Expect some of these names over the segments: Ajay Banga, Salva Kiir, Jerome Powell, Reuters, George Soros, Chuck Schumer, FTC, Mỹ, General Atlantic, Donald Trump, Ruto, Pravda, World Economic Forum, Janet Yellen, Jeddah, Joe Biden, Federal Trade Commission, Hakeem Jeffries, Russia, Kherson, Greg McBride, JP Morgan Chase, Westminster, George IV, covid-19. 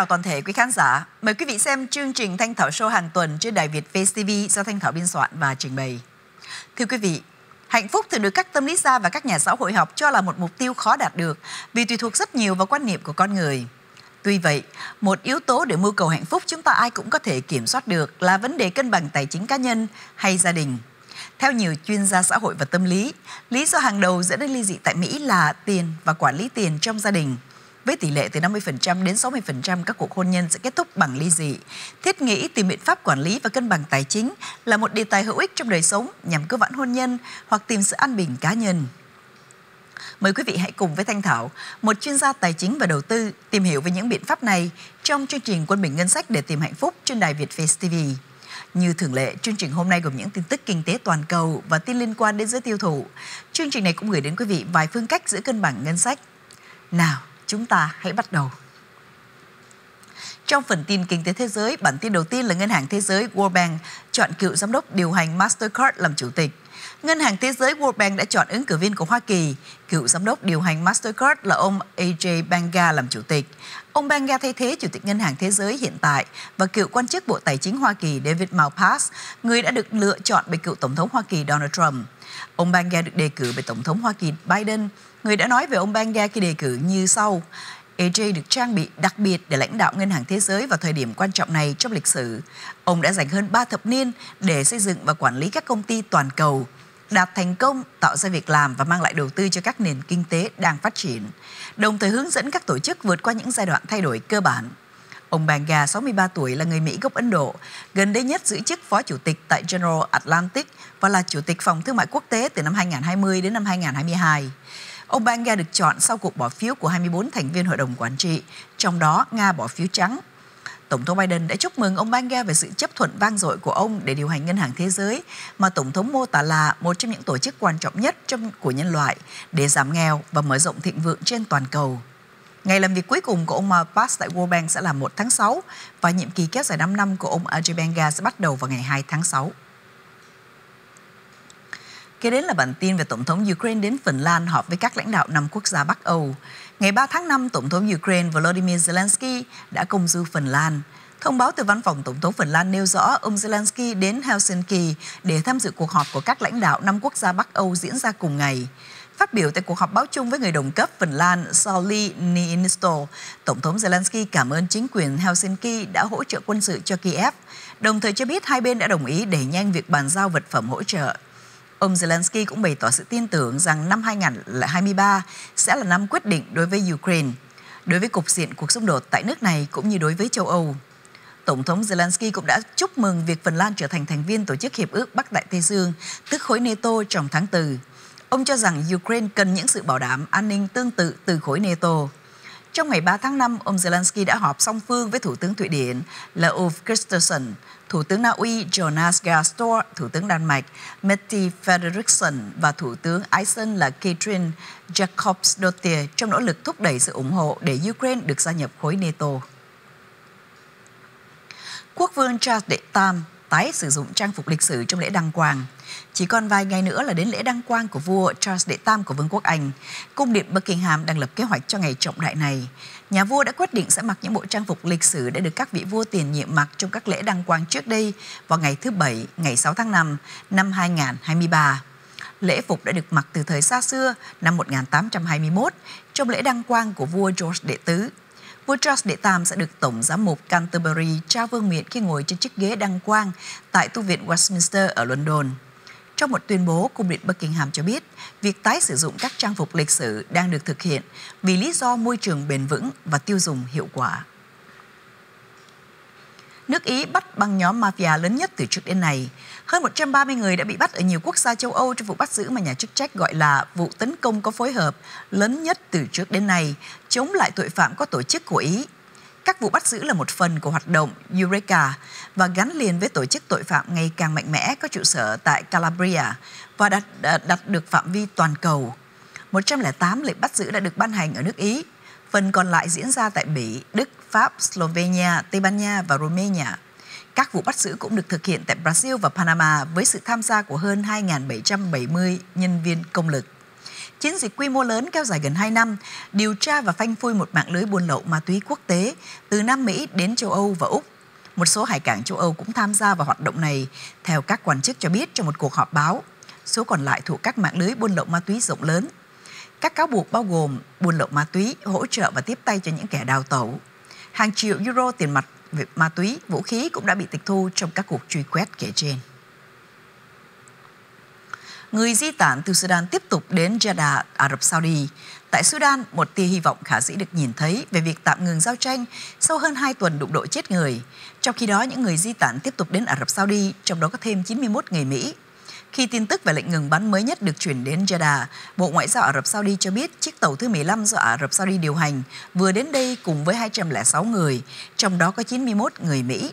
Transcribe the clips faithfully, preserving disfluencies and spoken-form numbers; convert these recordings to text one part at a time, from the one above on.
chào toàn thể quý khán giả. Mời quý vị xem chương trình Thanh Thảo Show hàng tuần trên Đài Việt Face ti vi do Thanh Thảo biên soạn và trình bày. Thưa quý vị, hạnh phúc thường được các tâm lý gia và các nhà xã hội học cho là một mục tiêu khó đạt được vì tùy thuộc rất nhiều vào quan niệm của con người. Tuy vậy, một yếu tố để mưu cầu hạnh phúc chúng ta ai cũng có thể kiểm soát được là vấn đề cân bằng tài chính cá nhân hay gia đình. Theo nhiều chuyên gia xã hội và tâm lý, lý do hàng đầu dẫn đến ly dị tại Mỹ là tiền và quản lý tiền trong gia đình. Với tỷ lệ từ năm mươi phần trăm đến sáu mươi phần trăm các cuộc hôn nhân sẽ kết thúc bằng ly dị. Thiết nghĩ tìm biện pháp quản lý và cân bằng tài chính là một đề tài hữu ích trong đời sống nhằm cứu vãn hôn nhân hoặc tìm sự an bình cá nhân. Mời quý vị hãy cùng với Thanh Thảo, một chuyên gia tài chính và đầu tư, tìm hiểu về những biện pháp này trong chương trình Quân Bình Ngân Sách để tìm hạnh phúc trên Đài Việt Face ti vi. Như thường lệ, chương trình hôm nay gồm những tin tức kinh tế toàn cầu và tin liên quan đến giới tiêu thụ. Chương trình này cũng gửi đến quý vị vài phương cách giữ cân bằng ngân sách. Nào, chúng ta hãy bắt đầu. Trong phần tin kinh tế thế giới, bản tin đầu tiên là Ngân hàng Thế giới World Bank chọn cựu giám đốc điều hành Mastercard làm chủ tịch. Ngân hàng Thế giới World Bank đã chọn ứng cử viên của Hoa Kỳ, cựu giám đốc điều hành Mastercard là ông Ajay Banga làm chủ tịch. Ông Banga thay thế Chủ tịch Ngân hàng Thế giới hiện tại và cựu quan chức Bộ Tài chính Hoa Kỳ David Malpass, người đã được lựa chọn bởi cựu Tổng thống Hoa Kỳ Donald Trump. Ông Banga được đề cử bởi Tổng thống Hoa Kỳ Biden, người đã nói về ông Banga khi đề cử như sau. a giê được trang bị đặc biệt để lãnh đạo Ngân hàng Thế giới vào thời điểm quan trọng này trong lịch sử. Ông đã dành hơn ba thập niên để xây dựng và quản lý các công ty toàn cầu, đạt thành công, tạo ra việc làm và mang lại đầu tư cho các nền kinh tế đang phát triển, đồng thời hướng dẫn các tổ chức vượt qua những giai đoạn thay đổi cơ bản. Ông Banga, sáu mươi ba tuổi, là người Mỹ gốc Ấn Độ, gần đây nhất giữ chức Phó Chủ tịch tại General Atlantic và là Chủ tịch Phòng Thương mại Quốc tế từ năm hai nghìn không trăm hai mươi đến năm hai nghìn không trăm hai mươi hai. Ông Banga được chọn sau cuộc bỏ phiếu của hai mươi bốn thành viên Hội đồng Quản trị, trong đó Nga bỏ phiếu trắng. Tổng thống Biden đã chúc mừng ông Banga về sự chấp thuận vang dội của ông để điều hành Ngân hàng Thế giới, mà Tổng thống mô tả là một trong những tổ chức quan trọng nhất trong của nhân loại để giảm nghèo và mở rộng thịnh vượng trên toàn cầu. Ngày làm việc cuối cùng của ông Malpass tại World Bank sẽ là một tháng sáu và nhiệm kỳ kéo dài năm năm của ông Ajay Banga sẽ bắt đầu vào ngày hai tháng sáu. Kế đến là bản tin về Tổng thống Ukraine đến Phần Lan họp với các lãnh đạo năm quốc gia Bắc Âu. Ngày ba tháng năm, Tổng thống Ukraine Volodymyr Zelensky đã công du Phần Lan. Thông báo từ văn phòng Tổng thống Phần Lan nêu rõ ông Zelensky đến Helsinki để tham dự cuộc họp của các lãnh đạo năm quốc gia Bắc Âu diễn ra cùng ngày. Phát biểu tại cuộc họp báo chung với người đồng cấp Phần Lan Sauli Niinistö, Tổng thống Zelensky cảm ơn chính quyền Helsinki đã hỗ trợ quân sự cho Kiev, đồng thời cho biết hai bên đã đồng ý đẩy nhanh việc bàn giao vật phẩm hỗ trợ. Ông Zelensky cũng bày tỏ sự tin tưởng rằng năm hai nghìn không trăm hai mươi ba sẽ là năm quyết định đối với Ukraine, đối với cục diện cuộc xung đột tại nước này cũng như đối với châu Âu. Tổng thống Zelensky cũng đã chúc mừng việc Phần Lan trở thành thành viên Tổ chức Hiệp ước Bắc Đại Tây Dương, tức khối NATO trong tháng tư. Ông cho rằng Ukraine cần những sự bảo đảm an ninh tương tự từ khối NATO. Trong ngày ba tháng năm, ông Zelensky đã họp song phương với Thủ tướng Thụy Điển là Ulf Kristiansson, Thủ tướng Na Uy Jonas Gahr Støre, Thủ tướng Đan Mạch Mette Frederiksen và Thủ tướng Iceland là Katrin Jakobsdottir trong nỗ lực thúc đẩy sự ủng hộ để Ukraine được gia nhập khối NATO. Quốc vương Charles đệ tam tái sử dụng trang phục lịch sử trong lễ đăng quang. Chỉ còn vài ngày nữa là đến lễ đăng quang của vua Charles đệ tam của Vương quốc Anh. Cung điện Buckingham đang lập kế hoạch cho ngày trọng đại này. Nhà vua đã quyết định sẽ mặc những bộ trang phục lịch sử đã được các vị vua tiền nhiệm mặc trong các lễ đăng quang trước đây vào ngày thứ Bảy, ngày sáu tháng năm, năm hai nghìn không trăm hai mươi ba. Lễ phục đã được mặc từ thời xa xưa, năm một nghìn tám trăm hai mươi mốt, trong lễ đăng quang của vua George đệ tứ. Vua Charles đệ tam sẽ được Tổng giám mục Canterbury trao vương miện khi ngồi trên chiếc ghế đăng quang tại tu viện Westminster ở London. Trong một tuyên bố, Cung điện Buckingham cho biết việc tái sử dụng các trang phục lịch sử đang được thực hiện vì lý do môi trường bền vững và tiêu dùng hiệu quả. Nước Ý bắt băng nhóm mafia lớn nhất từ trước đến nay. Hơn một trăm ba mươi người đã bị bắt ở nhiều quốc gia châu Âu trong vụ bắt giữ mà nhà chức trách gọi là vụ tấn công có phối hợp lớn nhất từ trước đến nay, chống lại tội phạm có tổ chức của Ý. Các vụ bắt giữ là một phần của hoạt động Eureka và gắn liền với tổ chức tội phạm ngày càng mạnh mẽ có trụ sở tại Calabria và đặt, đặt, đặt được phạm vi toàn cầu. một trăm lẻ tám lệnh bắt giữ đã được ban hành ở nước Ý, phần còn lại diễn ra tại Bỉ, Đức, Pháp, Slovenia, Tây Ban Nha và Romania. Các vụ bắt giữ cũng được thực hiện tại Brazil và Panama với sự tham gia của hơn hai nghìn bảy trăm bảy mươi nhân viên công lực. Chiến dịch quy mô lớn kéo dài gần hai năm, điều tra và phanh phui một mạng lưới buôn lậu ma túy quốc tế từ Nam Mỹ đến châu Âu và Úc. Một số hải cảng châu Âu cũng tham gia vào hoạt động này, theo các quan chức cho biết trong một cuộc họp báo. Số còn lại thuộc các mạng lưới buôn lậu ma túy rộng lớn. Các cáo buộc bao gồm buôn lậu ma túy, hỗ trợ và tiếp tay cho những kẻ đào tẩu. Hàng triệu euro tiền mặt về ma túy, vũ khí cũng đã bị tịch thu trong các cuộc truy quét kể trên. Người di tản từ Sudan tiếp tục đến Jeddah, Ả Rập Saudi. Tại Sudan, một tia hy vọng khả dĩ được nhìn thấy về việc tạm ngừng giao tranh sau hơn hai tuần đụng độ chết người. Trong khi đó, những người di tản tiếp tục đến Ả Rập Saudi, trong đó có thêm chín mươi mốt người Mỹ. Khi tin tức về lệnh ngừng bắn mới nhất được chuyển đến Jeddah, Bộ Ngoại giao Ả Rập Saudi cho biết chiếc tàu thứ mười lăm do Ả Rập Saudi điều hành vừa đến đây cùng với hai trăm lẻ sáu người, trong đó có chín mươi mốt người Mỹ.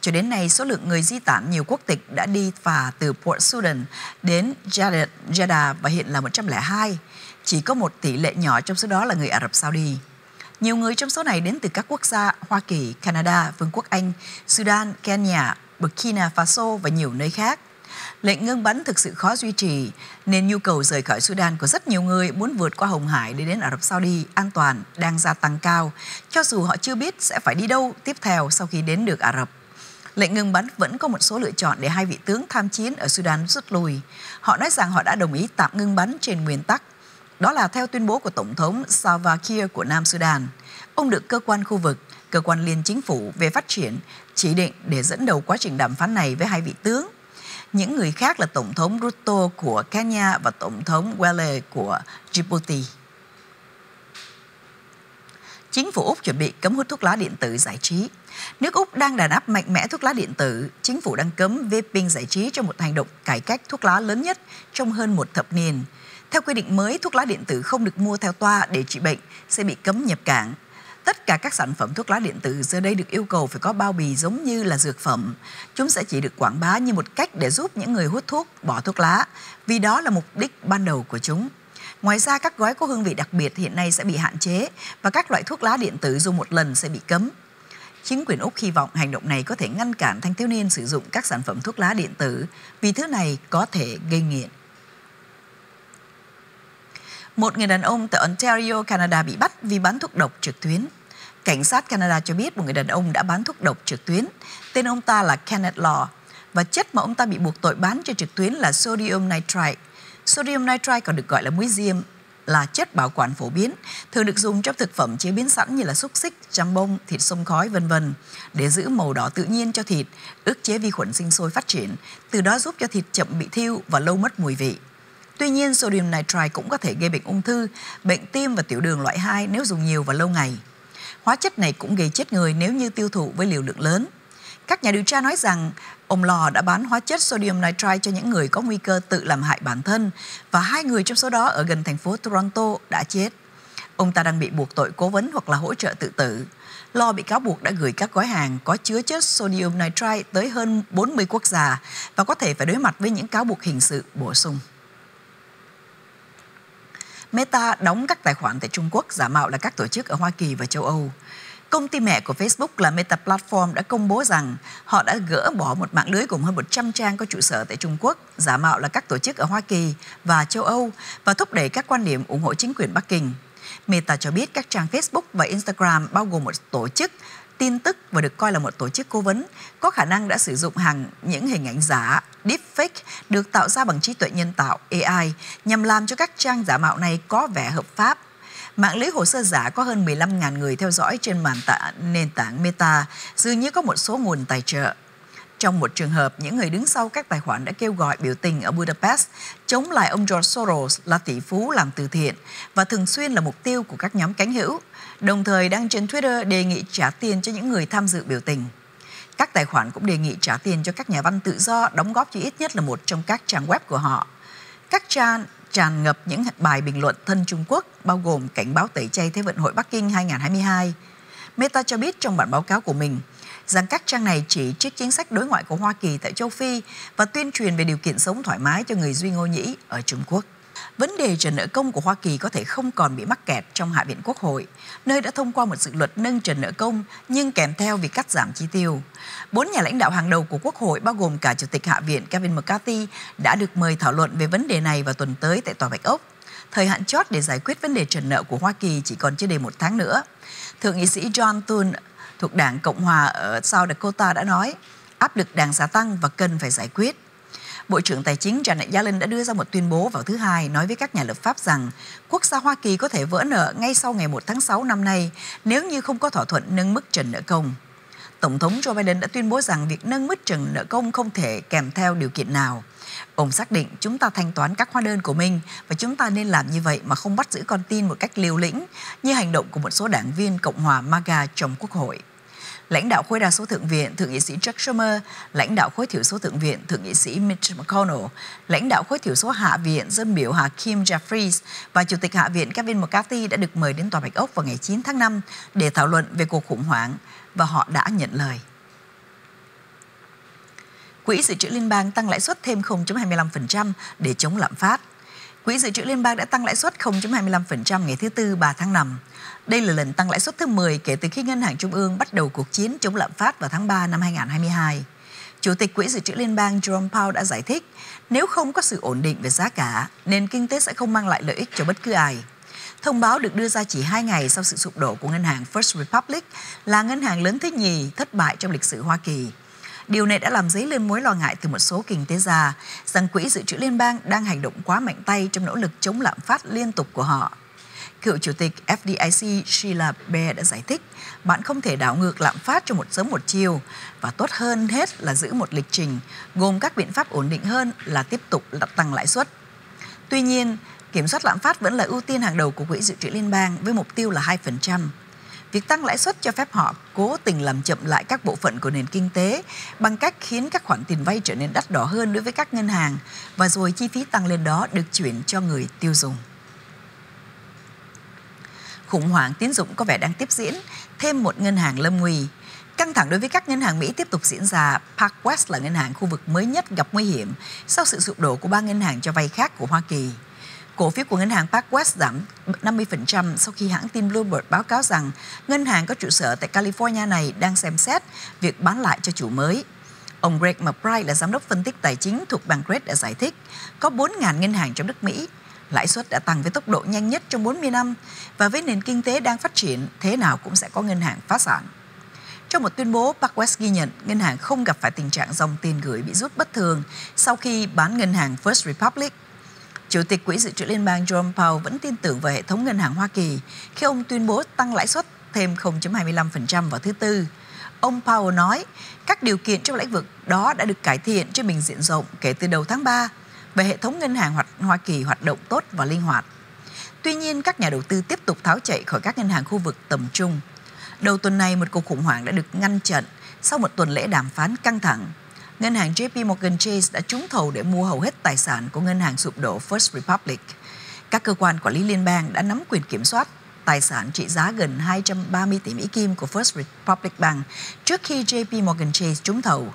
Cho đến nay, số lượng người di tản nhiều quốc tịch đã đi phà từ Port Sudan đến Jeddah và hiện là một trăm lẻ hai. Chỉ có một tỷ lệ nhỏ trong số đó là người Ả Rập Saudi. Nhiều người trong số này đến từ các quốc gia Hoa Kỳ, Canada, Vương quốc Anh, Sudan, Kenya, Burkina Faso và nhiều nơi khác. Lệnh ngưng bắn thực sự khó duy trì, nên nhu cầu rời khỏi Sudan của rất nhiều người muốn vượt qua Hồng Hải để đến Ả Rập Saudi an toàn đang gia tăng cao, cho dù họ chưa biết sẽ phải đi đâu tiếp theo sau khi đến được Ả Rập. Lệnh ngừng bắn vẫn có một số lựa chọn để hai vị tướng tham chiến ở Sudan rút lui. Họ nói rằng họ đã đồng ý tạm ngưng bắn trên nguyên tắc. Đó là theo tuyên bố của Tổng thống Salva Kiir của Nam Sudan. Ông được cơ quan khu vực, cơ quan liên chính phủ về phát triển chỉ định để dẫn đầu quá trình đàm phán này với hai vị tướng. Những người khác là Tổng thống Ruto của Kenya và Tổng thống Welle của Djibouti. Chính phủ Úc chuẩn bị cấm hút thuốc lá điện tử giải trí. Nước Úc đang đàn áp mạnh mẽ thuốc lá điện tử. Chính phủ đang cấm vaping giải trí trong một hành động cải cách thuốc lá lớn nhất trong hơn một thập niên. Theo quy định mới, thuốc lá điện tử không được mua theo toa để trị bệnh, sẽ bị cấm nhập cảng. Tất cả các sản phẩm thuốc lá điện tử giờ đây được yêu cầu phải có bao bì giống như là dược phẩm. Chúng sẽ chỉ được quảng bá như một cách để giúp những người hút thuốc bỏ thuốc lá, vì đó là mục đích ban đầu của chúng. Ngoài ra, các gói có hương vị đặc biệt hiện nay sẽ bị hạn chế và các loại thuốc lá điện tử dùng một lần sẽ bị cấm. Chính quyền Úc hy vọng hành động này có thể ngăn cản thanh thiếu niên sử dụng các sản phẩm thuốc lá điện tử vì thứ này có thể gây nghiện. Một người đàn ông tại Ontario, Canada bị bắt vì bán thuốc độc trực tuyến. Cảnh sát Canada cho biết một người đàn ông đã bán thuốc độc trực tuyến. Tên ông ta là Kenneth Law và chất mà ông ta bị buộc tội bán cho trực tuyến là sodium nitrite. Sodium nitrite còn được gọi là muối diêm, là chất bảo quản phổ biến, thường được dùng trong thực phẩm chế biến sẵn như là xúc xích, jam bông, thịt sông khói, vân vân để giữ màu đỏ tự nhiên cho thịt, ức chế vi khuẩn sinh sôi phát triển, từ đó giúp cho thịt chậm bị thiêu và lâu mất mùi vị. Tuy nhiên, sodium nitrite cũng có thể gây bệnh ung thư, bệnh tim và tiểu đường loại hai nếu dùng nhiều và lâu ngày. Hóa chất này cũng gây chết người nếu như tiêu thụ với liều lượng lớn. Các nhà điều tra nói rằng ông Lò đã bán hóa chất sodium nitrite cho những người có nguy cơ tự làm hại bản thân và hai người trong số đó ở gần thành phố Toronto đã chết. Ông ta đang bị buộc tội cố vấn hoặc là hỗ trợ tự tử. Lò bị cáo buộc đã gửi các gói hàng có chứa chất sodium nitrite tới hơn bốn mươi quốc gia và có thể phải đối mặt với những cáo buộc hình sự bổ sung. Meta đóng các tài khoản tại Trung Quốc giả mạo là các tổ chức ở Hoa Kỳ và châu Âu. Công ty mẹ của Facebook là Meta Platform đã công bố rằng họ đã gỡ bỏ một mạng lưới gồm hơn một trăm trang có trụ sở tại Trung Quốc, giả mạo là các tổ chức ở Hoa Kỳ và châu Âu và thúc đẩy các quan điểm ủng hộ chính quyền Bắc Kinh. Meta cho biết các trang Facebook và Instagram bao gồm một tổ chức tin tức và được coi là một tổ chức cố vấn, có khả năng đã sử dụng hàng những hình ảnh giả, deepfake, được tạo ra bằng trí tuệ nhân tạo A I nhằm làm cho các trang giả mạo này có vẻ hợp pháp. Mạng lưới hồ sơ giả có hơn mười lăm nghìn người theo dõi trên màn tạ, nền tảng Meta, dường như có một số nguồn tài trợ. Trong một trường hợp, những người đứng sau các tài khoản đã kêu gọi biểu tình ở Budapest chống lại ông George Soros là tỷ phú làm từ thiện và thường xuyên là mục tiêu của các nhóm cánh hữu, đồng thời đăng trên Twitter đề nghị trả tiền cho những người tham dự biểu tình. Các tài khoản cũng đề nghị trả tiền cho các nhà văn tự do đóng góp cho ít nhất là một trong các trang web của họ. Các trang tràn ngập những bài bình luận thân Trung Quốc, bao gồm cảnh báo tẩy chay Thế vận hội Bắc Kinh hai nghìn không trăm hai mươi hai. Meta cho biết trong bản báo cáo của mình rằng các trang này chỉ trích chính sách đối ngoại của Hoa Kỳ tại châu Phi và tuyên truyền về điều kiện sống thoải mái cho người Duy Ngô Nhĩ ở Trung Quốc. Vấn đề trần nợ công của Hoa Kỳ có thể không còn bị mắc kẹt trong Hạ viện Quốc hội, nơi đã thông qua một dự luật nâng trần nợ công nhưng kèm theo việc cắt giảm chi tiêu. Bốn nhà lãnh đạo hàng đầu của Quốc hội bao gồm cả Chủ tịch Hạ viện Kevin McCarthy đã được mời thảo luận về vấn đề này vào tuần tới tại Tòa Bạch Ốc. thời hạn chót để giải quyết vấn đề trần nợ của Hoa Kỳ chỉ còn chưa đầy một tháng nữa. Thượng nghị sĩ John Thune thuộc đảng Cộng Hòa ở South Dakota đã nói áp lực đang gia tăng và cần phải giải quyết. Bộ trưởng Tài chính Janet Yellen đã đưa ra một tuyên bố vào thứ Hai nói với các nhà lập pháp rằng quốc gia Hoa Kỳ có thể vỡ nợ ngay sau ngày một tháng sáu năm nay nếu như không có thỏa thuận nâng mức trần nợ công. Tổng thống Joe Biden đã tuyên bố rằng việc nâng mức trần nợ công không thể kèm theo điều kiện nào. Ông xác định chúng ta thanh toán các hóa đơn của mình và chúng ta nên làm như vậy mà không bắt giữ con tin một cách liều lĩnh như hành động của một số đảng viên Cộng hòa MAGA trong Quốc hội. Lãnh đạo khối đa số thượng viện, Thượng nghị sĩ Chuck Schumer, lãnh đạo khối thiểu số thượng viện, Thượng nghị sĩ Mitch McConnell, lãnh đạo khối thiểu số hạ viện, dân biểu Hakeem Jeffries và Chủ tịch Hạ viện Kevin McCarthy đã được mời đến Tòa Bạch Ốc vào ngày chín tháng năm để thảo luận về cuộc khủng hoảng và họ đã nhận lời. Quỹ dự trữ liên bang tăng lãi suất thêm không phẩy hai mươi lăm phần trăm để chống lạm phát. Quỹ dự trữ liên bang đã tăng lãi suất không phẩy hai mươi lăm phần trăm ngày thứ Tư ba tháng năm. Đây là lần tăng lãi suất thứ mười kể từ khi Ngân hàng Trung ương bắt đầu cuộc chiến chống lạm phát vào tháng ba năm hai nghìn không trăm hai mươi hai. Chủ tịch Quỹ dự trữ liên bang Jerome Powell đã giải thích, nếu không có sự ổn định về giá cả, nền kinh tế sẽ không mang lại lợi ích cho bất cứ ai. Thông báo được đưa ra chỉ hai ngày sau sự sụp đổ của ngân hàng First Republic là ngân hàng lớn thứ nhì thất bại trong lịch sử Hoa Kỳ. Điều này đã làm dấy lên mối lo ngại từ một số kinh tế gia rằng Quỹ dự trữ liên bang đang hành động quá mạnh tay trong nỗ lực chống lạm phát liên tục của họ. Cựu Chủ tịch F D I C Sheila Bair đã giải thích, bạn không thể đảo ngược lạm phát trong một sớm một chiều và tốt hơn hết là giữ một lịch trình, gồm các biện pháp ổn định hơn là tiếp tục tăng lãi suất. Tuy nhiên, kiểm soát lạm phát vẫn là ưu tiên hàng đầu của Quỹ dự trữ liên bang với mục tiêu là hai phần trăm. Việc tăng lãi suất cho phép họ cố tình làm chậm lại các bộ phận của nền kinh tế bằng cách khiến các khoản tiền vay trở nên đắt đỏ hơn đối với các ngân hàng và rồi chi phí tăng lên đó được chuyển cho người tiêu dùng. Khủng hoảng tín dụng có vẻ đang tiếp diễn, thêm một ngân hàng lâm nguy. Căng thẳng đối với các ngân hàng Mỹ tiếp tục diễn ra. Park West là ngân hàng khu vực mới nhất gặp nguy hiểm sau sự sụp đổ của ba ngân hàng cho vay khác của Hoa Kỳ. Cổ phiếu của ngân hàng Park West giảm năm mươi phần trăm sau khi hãng tin Bloomberg báo cáo rằng ngân hàng có trụ sở tại California này đang xem xét việc bán lại cho chủ mới. Ông Greg McBride là giám đốc phân tích tài chính thuộc Bank Red đã giải thích có bốn nghìn ngân hàng trong nước Mỹ. Lãi suất đã tăng với tốc độ nhanh nhất trong bốn mươi năm và với nền kinh tế đang phát triển, thế nào cũng sẽ có ngân hàng phá sản. Trong một tuyên bố, Park West ghi nhận ngân hàng không gặp phải tình trạng dòng tiền gửi bị rút bất thường sau khi bán ngân hàng First Republic. Chủ tịch Quỹ dự trữ liên bang Jerome Powell vẫn tin tưởng vào hệ thống ngân hàng Hoa Kỳ khi ông tuyên bố tăng lãi suất thêm không phẩy hai mươi lăm phần trăm vào thứ Tư. Ông Powell nói các điều kiện trong lĩnh vực đó đã được cải thiện trên bình diện rộng kể từ đầu tháng ba và hệ thống ngân hàng Hoa Kỳ hoạt động tốt và linh hoạt. Tuy nhiên, các nhà đầu tư tiếp tục tháo chạy khỏi các ngân hàng khu vực tầm trung. Đầu tuần này, một cuộc khủng hoảng đã được ngăn chặn sau một tuần lễ đàm phán căng thẳng. Ngân hàng J P Morgan Chase đã trúng thầu để mua hầu hết tài sản của ngân hàng sụp đổ First Republic. Các cơ quan quản lý liên bang đã nắm quyền kiểm soát tài sản trị giá gần hai trăm ba mươi tỷ Mỹ Kim của First Republic Bank trước khi J P Morgan Chase trúng thầu.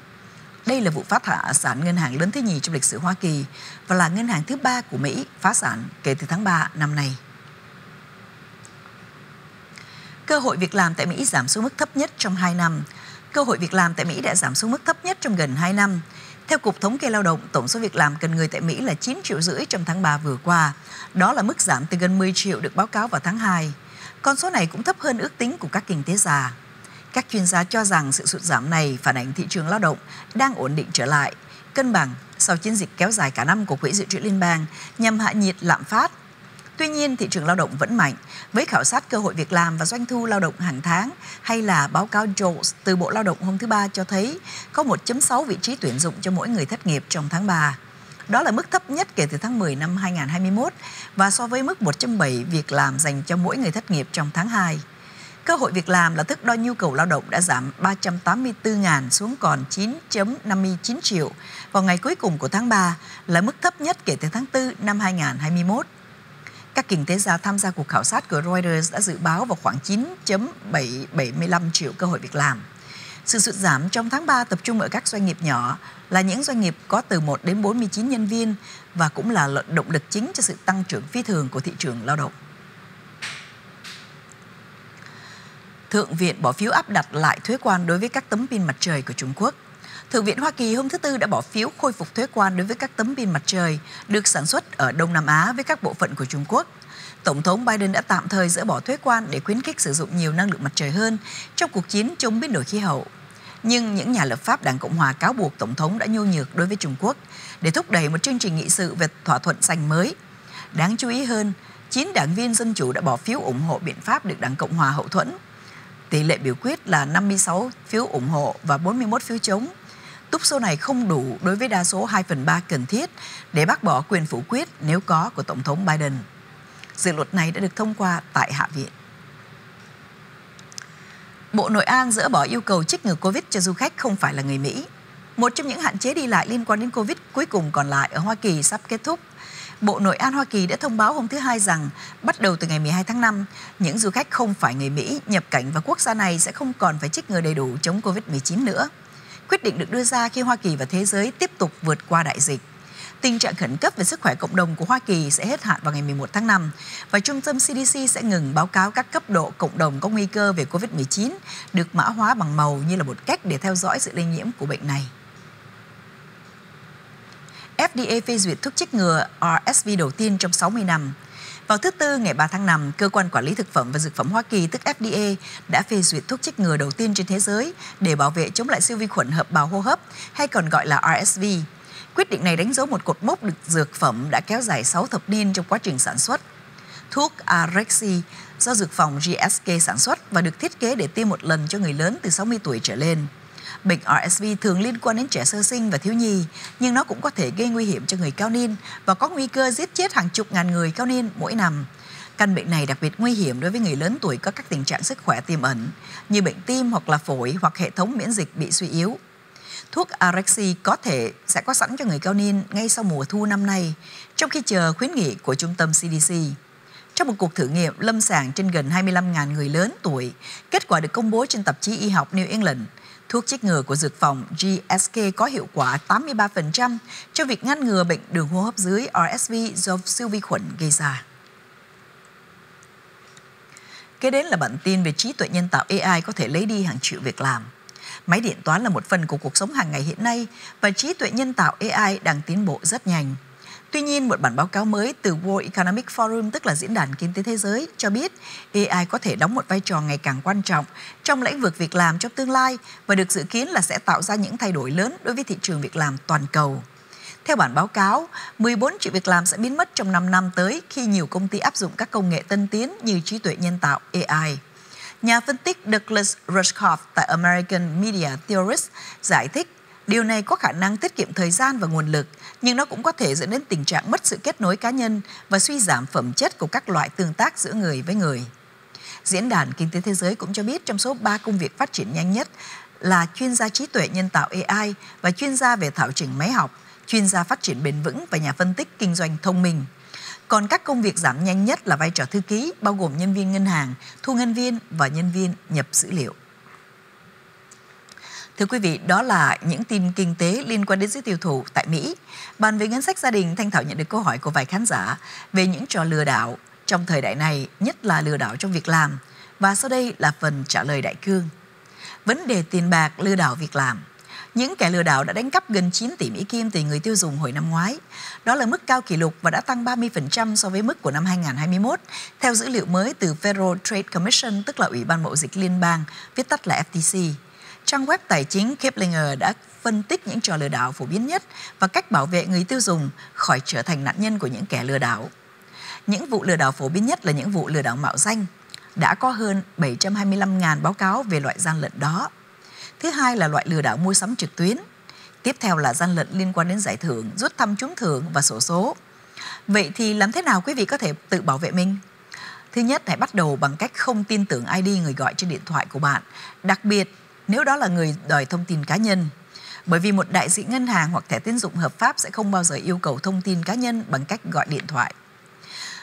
Đây là vụ phá sản ngân hàng lớn thứ nhì trong lịch sử Hoa Kỳ và là ngân hàng thứ ba của Mỹ phá sản kể từ tháng ba năm nay. Cơ hội việc làm tại Mỹ giảm xuống mức thấp nhất trong hai năm. Cơ hội việc làm tại Mỹ đã giảm xuống mức thấp nhất trong gần hai năm. Theo Cục Thống kê Lao động, tổng số việc làm cần người tại Mỹ là chín triệu rưỡi trong tháng ba vừa qua. Đó là mức giảm từ gần mười triệu được báo cáo vào tháng hai. Con số này cũng thấp hơn ước tính của các kinh tế gia. Các chuyên gia cho rằng sự sụt giảm này phản ánh thị trường lao động đang ổn định trở lại, cân bằng sau chiến dịch kéo dài cả năm của Quỹ dự trữ liên bang nhằm hạ nhiệt lạm phát. Tuy nhiên, thị trường lao động vẫn mạnh, với khảo sát cơ hội việc làm và doanh thu lao động hàng tháng hay là báo cáo Jobs từ Bộ Lao động hôm thứ Ba cho thấy có một phẩy sáu vị trí tuyển dụng cho mỗi người thất nghiệp trong tháng ba. Đó là mức thấp nhất kể từ tháng mười năm hai nghìn không trăm hai mươi mốt và so với mức một phẩy bảy việc làm dành cho mỗi người thất nghiệp trong tháng hai. Cơ hội việc làm là thước đo nhu cầu lao động đã giảm ba trăm tám mươi tư nghìn xuống còn chín phẩy năm mươi chín triệu vào ngày cuối cùng của tháng ba, là mức thấp nhất kể từ tháng tư năm hai nghìn không trăm hai mươi mốt. Các kinh tế gia tham gia cuộc khảo sát của Reuters đã dự báo vào khoảng chín phẩy bảy mươi lăm triệu cơ hội việc làm. Sự sụt giảm trong tháng ba tập trung ở các doanh nghiệp nhỏ, là những doanh nghiệp có từ một đến bốn mươi chín nhân viên và cũng là động lực chính cho sự tăng trưởng phi thường của thị trường lao động. Thượng viện bỏ phiếu áp đặt lại thuế quan đối với các tấm pin mặt trời của Trung Quốc. Thượng viện Hoa Kỳ hôm thứ Tư đã bỏ phiếu khôi phục thuế quan đối với các tấm pin mặt trời được sản xuất ở Đông Nam Á với các bộ phận của Trung Quốc. Tổng thống Biden đã tạm thời dỡ bỏ thuế quan để khuyến khích sử dụng nhiều năng lượng mặt trời hơn trong cuộc chiến chống biến đổi khí hậu. Nhưng những nhà lập pháp Đảng Cộng Hòa cáo buộc Tổng thống đã nhu nhược đối với Trung Quốc để thúc đẩy một chương trình nghị sự về thỏa thuận xanh mới. Đáng chú ý hơn, chín đảng viên Dân Chủ đã bỏ phiếu ủng hộ biện pháp được Đảng Cộng Hòa hậu thuẫn. Tỷ lệ biểu quyết là năm mươi sáu phiếu ủng hộ và bốn mươi mốt phiếu chống. Túp số này không đủ đối với đa số hai phần ba cần thiết để bác bỏ quyền phủ quyết nếu có của Tổng thống Biden. Dự luật này đã được thông qua tại Hạ viện. Bộ Nội an dỡ bỏ yêu cầu chích ngừa Covid cho du khách không phải là người Mỹ. Một trong những hạn chế đi lại liên quan đến Covid cuối cùng còn lại ở Hoa Kỳ sắp kết thúc. Bộ Nội an Hoa Kỳ đã thông báo hôm thứ Hai rằng bắt đầu từ ngày mười hai tháng năm, những du khách không phải người Mỹ nhập cảnh vào quốc gia này sẽ không còn phải chích ngừa đầy đủ chống Covid mười chín nữa. Quyết định được đưa ra khi Hoa Kỳ và thế giới tiếp tục vượt qua đại dịch. Tình trạng khẩn cấp về sức khỏe cộng đồng của Hoa Kỳ sẽ hết hạn vào ngày mười một tháng năm và Trung tâm xê đê xê sẽ ngừng báo cáo các cấp độ cộng đồng có nguy cơ về Covid mười chín được mã hóa bằng màu như là một cách để theo dõi sự lây nhiễm của bệnh này. ép đê a phê duyệt thuốc chích ngừa R S V đầu tiên trong sáu mươi năm. Vào thứ Tư ngày ba tháng năm, Cơ quan Quản lý Thực phẩm và Dược phẩm Hoa Kỳ tức F D A đã phê duyệt thuốc chích ngừa đầu tiên trên thế giới để bảo vệ chống lại siêu vi khuẩn hợp bào hô hấp hay còn gọi là R S V. Quyết định này đánh dấu một cột mốc được dược phẩm đã kéo dài sáu thập niên trong quá trình sản xuất. Thuốc Arexvy do dược phòng G S K sản xuất và được thiết kế để tiêm một lần cho người lớn từ sáu mươi tuổi trở lên. Bệnh R S V thường liên quan đến trẻ sơ sinh và thiếu nhi, nhưng nó cũng có thể gây nguy hiểm cho người cao niên và có nguy cơ giết chết hàng chục ngàn người cao niên mỗi năm. Căn bệnh này đặc biệt nguy hiểm đối với người lớn tuổi có các tình trạng sức khỏe tiềm ẩn, như bệnh tim hoặc là phổi hoặc hệ thống miễn dịch bị suy yếu. Thuốc Arexvy có thể sẽ có sẵn cho người cao niên ngay sau mùa thu năm nay, trong khi chờ khuyến nghị của Trung tâm xê đê xê. Trong một cuộc thử nghiệm lâm sàng trên gần hai mươi lăm nghìn người lớn tuổi, kết quả được công bố trên tạp chí y học New England, thuốc chích ngừa của dược phẩm G S K có hiệu quả tám mươi ba phần trăm cho việc ngăn ngừa bệnh đường hô hấp dưới R S V do siêu vi khuẩn gây ra. Kế đến là bản tin về trí tuệ nhân tạo A I có thể lấy đi hàng triệu việc làm. Máy điện toán là một phần của cuộc sống hàng ngày hiện nay và trí tuệ nhân tạo A I đang tiến bộ rất nhanh. Tuy nhiên, một bản báo cáo mới từ World Economic Forum, tức là Diễn đàn Kinh tế Thế giới, cho biết A I có thể đóng một vai trò ngày càng quan trọng trong lĩnh vực việc làm trong tương lai và được dự kiến là sẽ tạo ra những thay đổi lớn đối với thị trường việc làm toàn cầu. Theo bản báo cáo, mười bốn triệu việc làm sẽ biến mất trong năm năm tới khi nhiều công ty áp dụng các công nghệ tân tiến như trí tuệ nhân tạo A I. Nhà phân tích Douglas Rushkoff tại American Media Theorist giải thích, điều này có khả năng tiết kiệm thời gian và nguồn lực, nhưng nó cũng có thể dẫn đến tình trạng mất sự kết nối cá nhân và suy giảm phẩm chất của các loại tương tác giữa người với người. Diễn đàn Kinh tế Thế giới cũng cho biết trong số ba công việc phát triển nhanh nhất là chuyên gia trí tuệ nhân tạo A I và chuyên gia về thảo chỉnh máy học, chuyên gia phát triển bền vững và nhà phân tích kinh doanh thông minh. Còn các công việc giảm nhanh nhất là vai trò thư ký, bao gồm nhân viên ngân hàng, thu ngân viên và nhân viên nhập dữ liệu. Thưa quý vị, đó là những tin kinh tế liên quan đến giới tiêu thụ tại Mỹ. Bàn về ngân sách gia đình, Thanh Thảo nhận được câu hỏi của vài khán giả về những trò lừa đảo trong thời đại này, nhất là lừa đảo trong việc làm. Và sau đây là phần trả lời đại cương. Vấn đề tiền bạc, lừa đảo việc làm. Những kẻ lừa đảo đã đánh cắp gần chín tỷ Mỹ Kim từ người tiêu dùng hồi năm ngoái. Đó là mức cao kỷ lục và đã tăng ba mươi phần trăm so với mức của năm hai nghìn không trăm hai mươi mốt, theo dữ liệu mới từ Federal Trade Commission, tức là Ủy ban Mậu dịch Liên bang, viết tắt là F T C. Trang web tài chính Kiplinger đã phân tích những trò lừa đảo phổ biến nhất và cách bảo vệ người tiêu dùng khỏi trở thành nạn nhân của những kẻ lừa đảo. Những vụ lừa đảo phổ biến nhất là những vụ lừa đảo mạo danh. Đã có hơn bảy trăm hai mươi lăm nghìn báo cáo về loại gian lận đó. Thứ hai là loại lừa đảo mua sắm trực tuyến. Tiếp theo là gian lận liên quan đến giải thưởng, rút thăm trúng thưởng và xổ số. Vậy thì làm thế nào quý vị có thể tự bảo vệ mình? Thứ nhất, hãy bắt đầu bằng cách không tin tưởng I D người gọi trên điện thoại của bạn, đặc biệt nếu đó là người đòi thông tin cá nhân. Bởi vì một đại diện ngân hàng hoặc thẻ tín dụng hợp pháp sẽ không bao giờ yêu cầu thông tin cá nhân bằng cách gọi điện thoại.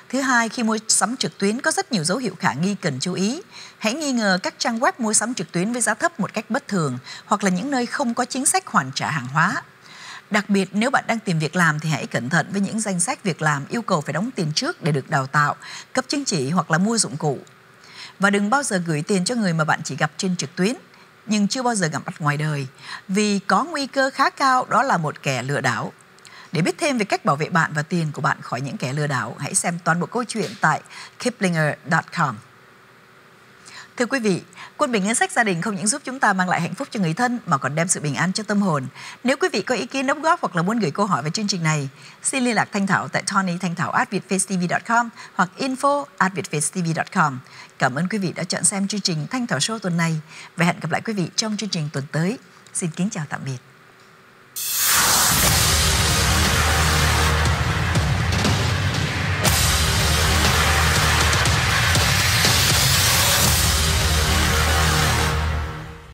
Thứ hai, khi mua sắm trực tuyến có rất nhiều dấu hiệu khả nghi cần chú ý. Hãy nghi ngờ các trang web mua sắm trực tuyến với giá thấp một cách bất thường hoặc là những nơi không có chính sách hoàn trả hàng hóa. Đặc biệt nếu bạn đang tìm việc làm thì hãy cẩn thận với những danh sách việc làm yêu cầu phải đóng tiền trước để được đào tạo, cấp chứng chỉ hoặc là mua dụng cụ. Và đừng bao giờ gửi tiền cho người mà bạn chỉ gặp trên trực tuyến. nhưng chưa bao giờ gặp mặt ngoài đời vì có nguy cơ khá cao đó là một kẻ lừa đảo. Để biết thêm về cách bảo vệ bạn và tiền của bạn khỏi những kẻ lừa đảo, hãy xem toàn bộ câu chuyện tại kiplinger chấm com. Thưa quý vị, quân bình ngân sách gia đình không những giúp chúng ta mang lại hạnh phúc cho người thân mà còn đem sự bình an cho tâm hồn. Nếu quý vị có ý kiến đóng góp hoặc là muốn gửi câu hỏi về chương trình này, xin liên lạc Thanh Thảo tại tony thanh thảo a còng vietface tv chấm com hoặc info a còng vietface tv chấm com. Cảm ơn quý vị đã chọn xem chương trình Thanh Thảo Show tuần này và hẹn gặp lại quý vị trong chương trình tuần tới. Xin kính chào tạm biệt.